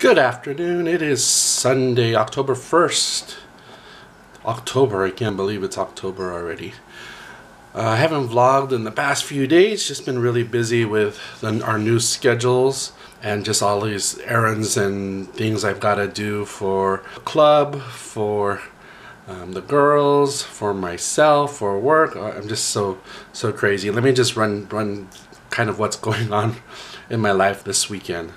Good afternoon, it is Sunday, October 1st. October, I can't believe it's October already. I haven't vlogged in the past few days, just been really busy with our new schedules and just all these errands and things I've got to do for the club, for the girls, for myself, for work. I'm just so crazy. Let me just run kind of what's going on in my life this weekend.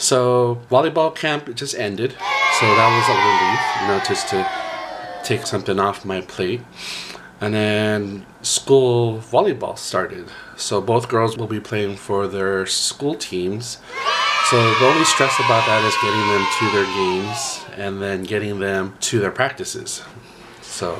So volleyball camp just ended, so that was a relief, you know, just to take something off my plate. And then school volleyball started, so both girls will be playing for their school teams. So the only stress about that is getting them to their games and then getting them to their practices. So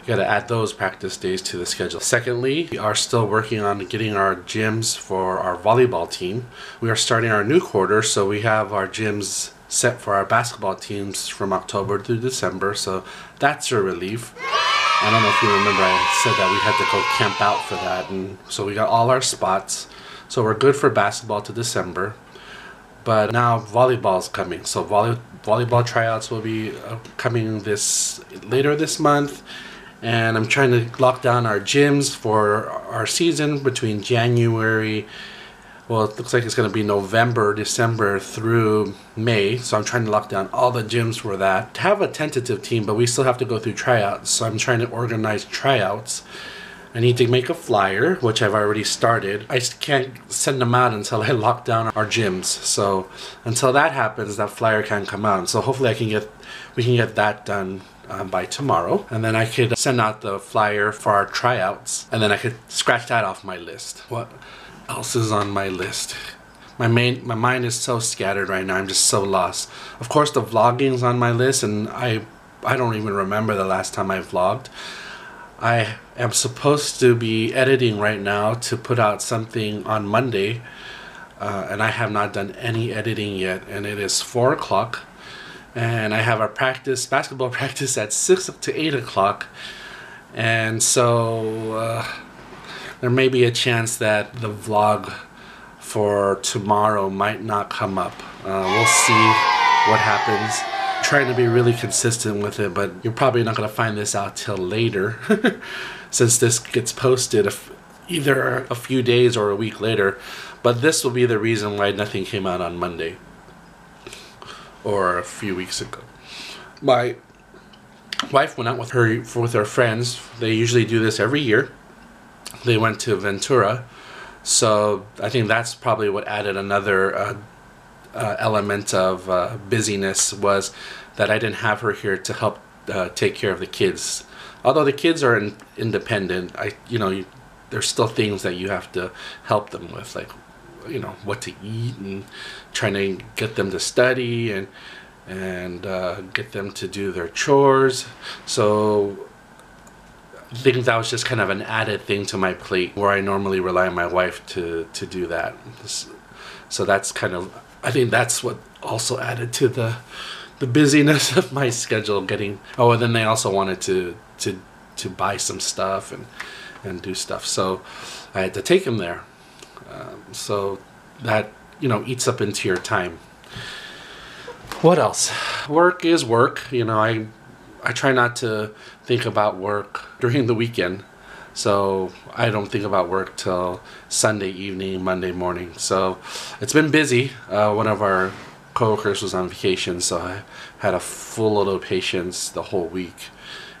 you gotta add those practice days to the schedule. Secondly, we are still working on getting our gyms for our volleyball team. We are starting our new quarter, so we have our gyms set for our basketball teams from October through December, so that's a relief. I don't know if you remember, I said that we had to go camp out for that, and so we got all our spots, so we're good for basketball to December. But now volleyball's coming, so volleyball tryouts will be coming later this month. And I'm trying to lock down our gyms for our season between January, well, it looks like it's going to be November, December through May. So I'm trying to lock down all the gyms for that. I have a tentative team, but we still have to go through tryouts. So I'm trying to organize tryouts. I need to make a flyer, which I've already started. I can't send them out until I lock down our gyms. So until that happens, that flyer can't come out. So hopefully we can get that done by tomorrow, and then I could send out the flyer for our tryouts, and then I could scratch that off my list. What else is on my list? My mind is so scattered right now. I'm just so lost. Of course, the vlogging's on my list, and I don't even remember the last time I vlogged. I am supposed to be editing right now to put out something on Monday, and I have not done any editing yet, and it is 4 o'clock. And I have a basketball practice at 6 to 8 o'clock, and so there may be a chance that the vlog for tomorrow might not come up. We'll see what happens. I'm trying to be really consistent with it, but you're probably not going to find this out till later, since this gets posted either a few days or a week later. But this will be the reason why nothing came out on Monday or a few weeks ago. My wife went out with her friends. They usually do this every year. They went to Ventura. So I think that's probably what added another element of busyness, was that I didn't have her here to help take care of the kids. Although the kids are independent, there's still things that you have to help them with, like, you know, what to eat and trying to get them to study and get them to do their chores. So I think that was just kind of an added thing to my plate, where I normally rely on my wife to do that. So that's kind of, I think that's what also added to the busyness of my schedule. And then they also wanted to buy some stuff and do stuff, so I had to take them there. So that, you know, eats up into your time. What else? Work is work. You know, I try not to think about work during the weekend. So I don't think about work till Sunday evening, Monday morning. So it's been busy. One of our coworkers was on vacation, so I had a full load of patience the whole week,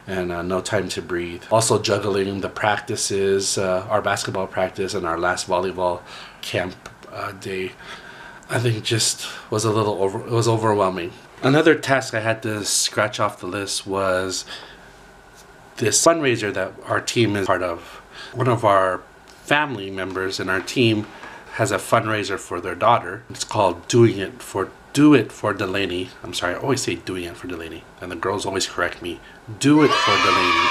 and no time to breathe. Also juggling the practices, our basketball practice and our last volleyball camp day, I think just was a little it was overwhelming. Another task I had to scratch off the list was this fundraiser that our team is part of. One of our family members in our team has a fundraiser for their daughter. It's called Do It for Delaney. I'm sorry, I always say Doing It for Delaney, and the girls always correct me. Do It for Delaney.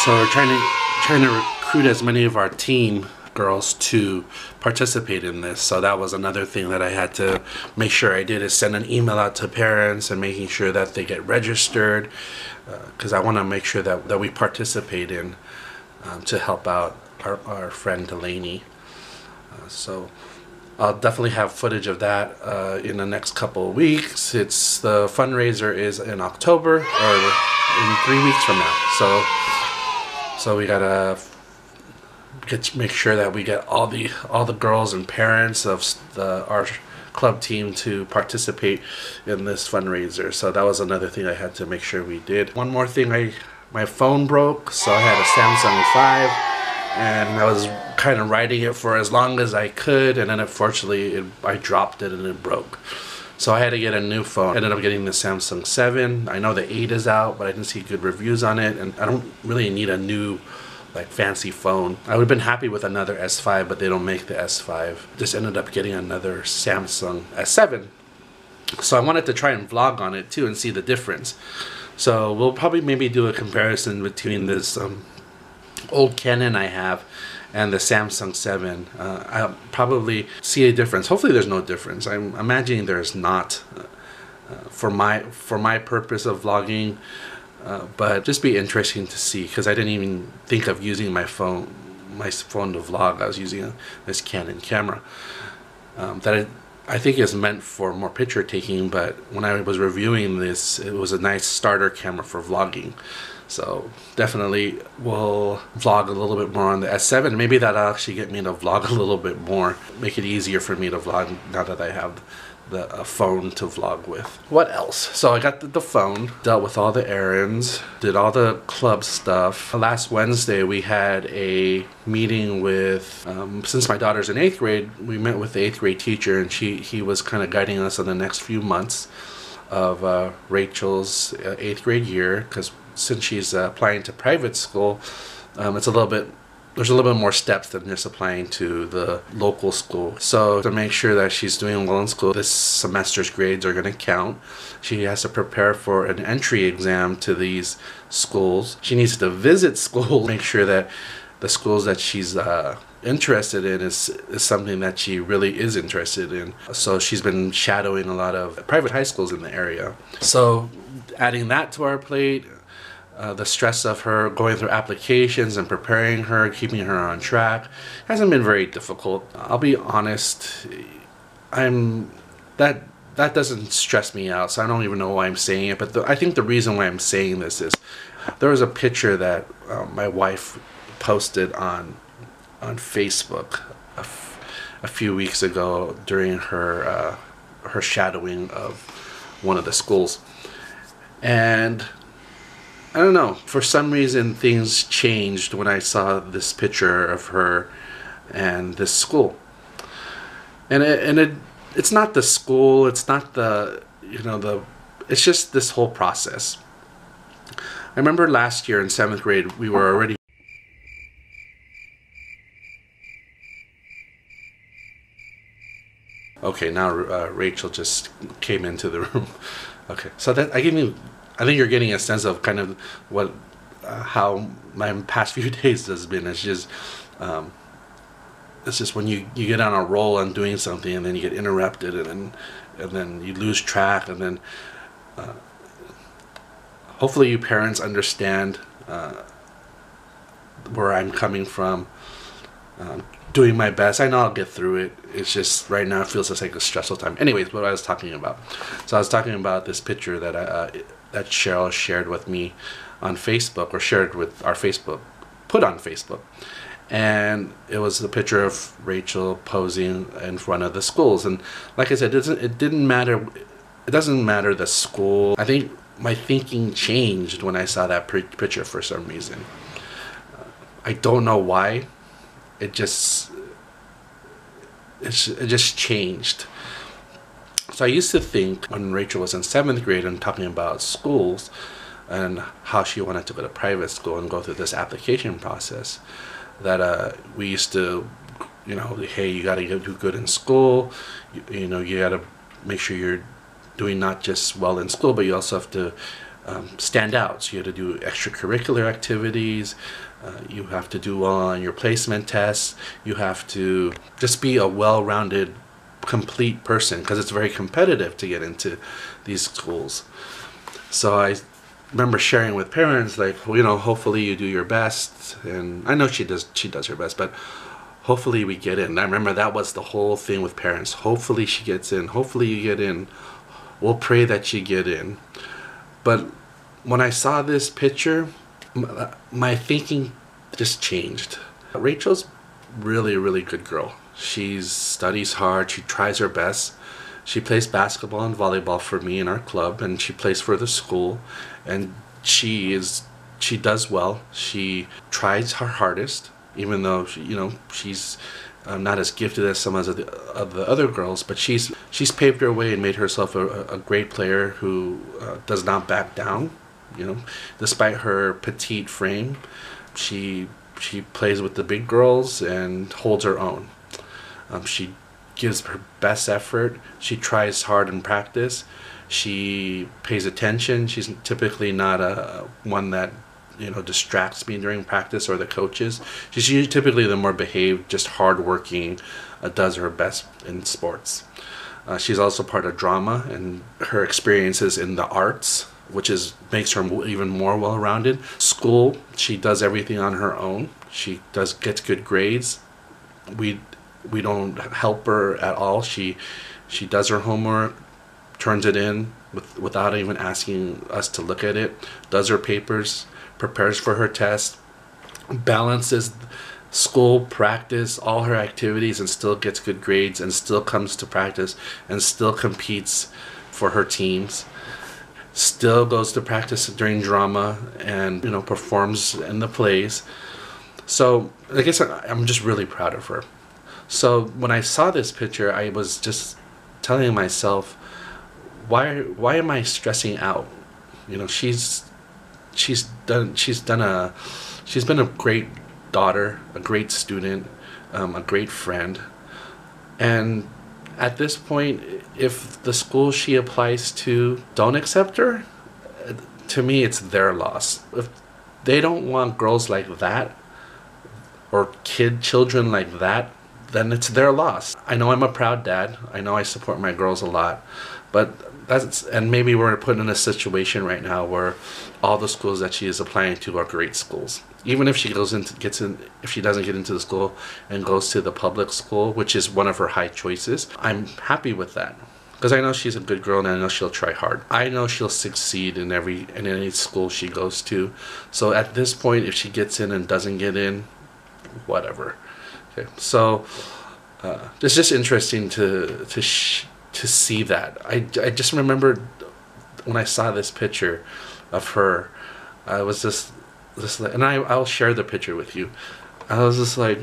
So we're trying to recruit as many of our team girls to participate in this. So that was another thing that I had to make sure I did, is send an email out to parents and making sure that they get registered, because I want to make sure that we participate in to help out our friend Delaney. So I'll definitely have footage of that in the next couple of weeks. It's the fundraiser is in October, or in 3 weeks from now. So we gotta make sure that we get all the girls and parents of our club team to participate in this fundraiser. So that was another thing I had to make sure we did. One more thing, my phone broke, so I had a Samsung S5. And I was kind of riding it for as long as I could, and then unfortunately I dropped it and it broke. So I had to get a new phone. I ended up getting the Samsung 7. I know the 8 is out, but I didn't see good reviews on it, and I don't really need a new fancy phone. I would have been happy with another S5, but they don't make the S5. Just ended up getting another Samsung S7. So I wanted to try and vlog on it too and see the difference. So we'll probably maybe do a comparison between this old Canon I have and the Samsung 7. I'll probably see a difference. Hopefully there's no difference. I'm imagining there's not for my purpose of vlogging, but just be interesting to see, because I didn't even think of using my phone to vlog. I was using this Canon camera that I think is meant for more picture taking, but when I was reviewing this, it was a nice starter camera for vlogging. So definitely we'll vlog a little bit more on the S7. Maybe that'll actually get me to vlog a little bit more, make it easier for me to vlog now that I have a phone to vlog with. What else? So I got the phone, dealt with all the errands, did all the club stuff. Last Wednesday we had a meeting with, since my daughter's in 8th grade, we met with the 8th grade teacher, and he was kind of guiding us on the next few months of Rachel's 8th grade year, because since she's applying to private school, it's a little bit, there's a little bit more steps than just applying to the local school. So to make sure that she's doing well in school, this semester's grades are going to count. She has to prepare for an entry exam to these schools. She needs to visit schools, make sure that the schools that she's interested in is something that she really is interested in. So she's been shadowing a lot of private high schools in the area. So adding that to our plate, the stress of her going through applications and preparing her, keeping her on track, hasn't been very difficult. I'll be honest, that doesn't stress me out, so I don't even know why I'm saying it, but I think the reason why I'm saying this is there was a picture that my wife posted on Facebook a few weeks ago during her shadowing of one of the schools, and I don't know, for some reason things changed when I saw this picture of her and this school. And it's not the school, it's not the, it's just this whole process. I remember last year in 7th grade we were already okay, now Rachel just came into the room. Okay, so that I think you're getting a sense of kind of what, how my past few days has been. It's just when you get on a roll on doing something, and then you get interrupted, and then you lose track, and then hopefully you parents understand where I'm coming from. Doing my best. I know I'll get through it. It's just right now it feels just like a stressful time. Anyways, what I was talking about. So I was talking about this picture that that Cheryl shared with me on Facebook, or shared with our Facebook, put on Facebook, and it was the picture of Rachel posing in front of the schools. And like I said, it doesn't matter the school. I think my thinking changed when I saw that picture for some reason. I don't know why. It just changed. So I used to think when Rachel was in 7th grade and talking about schools and how she wanted to go to private school and go through this application process, that we used to, hey, you got to do good in school, you got to make sure you're doing not just well in school, but you also have to stand out. So you have to do extracurricular activities. You have to do well on your placement tests. You have to just be a well-rounded, complete person, because it's very competitive to get into these schools. So I remember sharing with parents, hopefully you do your best, and I know she does her best, but hopefully we get in. I remember that was the whole thing with parents. Hopefully she gets in. Hopefully you get in. We'll pray that you get in. But when I saw this picture, my thinking just changed. Rachel's really, really good girl. She studies hard. She tries her best. She plays basketball and volleyball for me in our club, and she plays for the school, and she does well. She tries her hardest, even though she, she's not as gifted as some of the other girls, but she's paved her way and made herself a great player who does not back down. Despite her petite frame, she plays with the big girls and holds her own. She gives her best effort. She tries hard in practice. She pays attention. She's typically not one that distracts me during practice or the coaches. She's usually typically the more behaved, just hardworking, does her best in sports. She's also part of drama, and her experiences in the arts, which makes her even more well-rounded. School, she does everything on her own. She gets good grades. We don't help her at all. She does her homework, turns it in without even asking us to look at it, does her papers, prepares for her test, balances school, practice, all her activities, and still gets good grades, and still comes to practice, and still competes for her teams, still goes to practice during drama, and performs in the plays. So I guess I'm just really proud of her. So when I saw this picture, I was just telling myself, why am I stressing out? She's been a great daughter, a great student, a great friend. And at this point, if the school she applies to don't accept her, to me it's their loss. If they don't want girls like that, or children like that, then it's their loss. I know I'm a proud dad. I know I support my girls a lot, but and maybe we're put in a situation right now where all the schools that she is applying to are great schools. Even if she if she doesn't get into the school and goes to the public school, which is one of her high choices, I'm happy with that, because I know she's a good girl and I know she'll try hard. I know she'll succeed in any school she goes to. So at this point, if she gets in and doesn't get in, whatever. Okay, so it's just interesting to see that. I just remembered when I saw this picture of her, I was just like, and I'll share the picture with you. I was just like,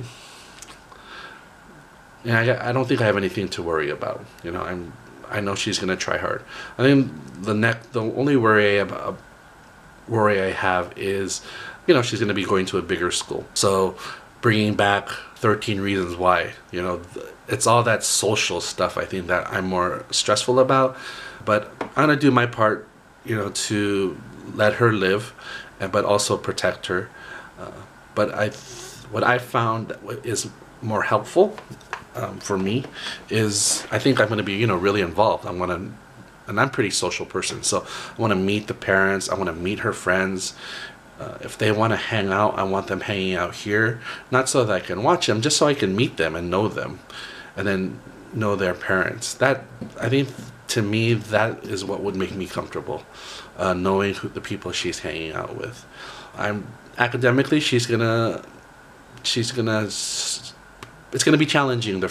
I don't think I have anything to worry about. I know she's gonna try hard. I think the only worry I have is, she's gonna be going to a bigger school. So bringing back 13 Reasons Why, it's all that social stuff I think that I'm more stressful about. But I'm gonna do my part, to let her live, but also protect her. But what I found is more helpful for me is, I think I'm gonna be really involved. And I'm a pretty social person, so I want to meet the parents. I want to meet her friends. If they want to hang out, I want them hanging out here, not so that I can watch them, just so I can meet them and know them, and then know their parents. That, I think, to me, that is what would make me comfortable, knowing the people she's hanging out with. Academically, it's gonna be challenging her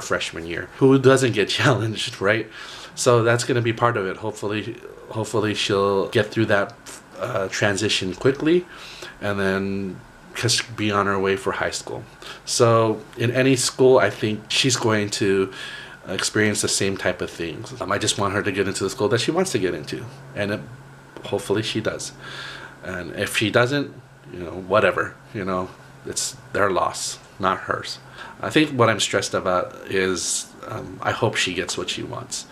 freshman year. Who doesn't get challenged, right? So that's gonna be part of it. Hopefully she'll get through that transition quickly, and then just be on her way for high school. So in any school, I think she's going to experience the same type of things. I just want her to get into the school that she wants to get into, and hopefully she does. And if she doesn't, whatever, it's their loss, not hers. I think what I'm stressed about is, I hope she gets what she wants.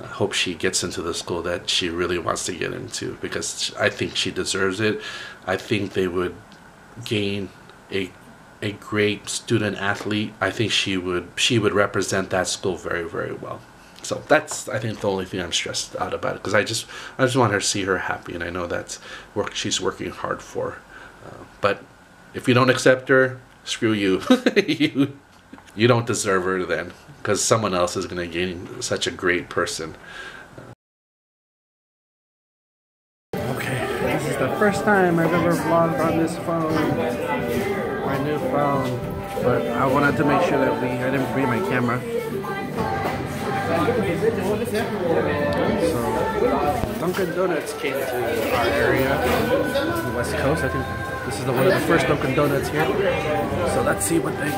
I hope she gets into the school that she really wants to get into, because I think she deserves it. I think they would gain a great student athlete. I think she would represent that school very, very well. So that's, I think, the only thing I'm stressed out about, because I just want her to see her happy, and I know that's work she's working hard for. But if you don't accept her, screw you. You don't deserve her then, because someone else is going to gain such a great person. Okay, this is the first time I've ever vlogged on this phone, my new phone. But I wanted to make sure that I didn't bring my camera. So, Dunkin' Donuts came to our area on the West Coast. I think this is one of the first Dunkin' Donuts here. So let's see what they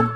got.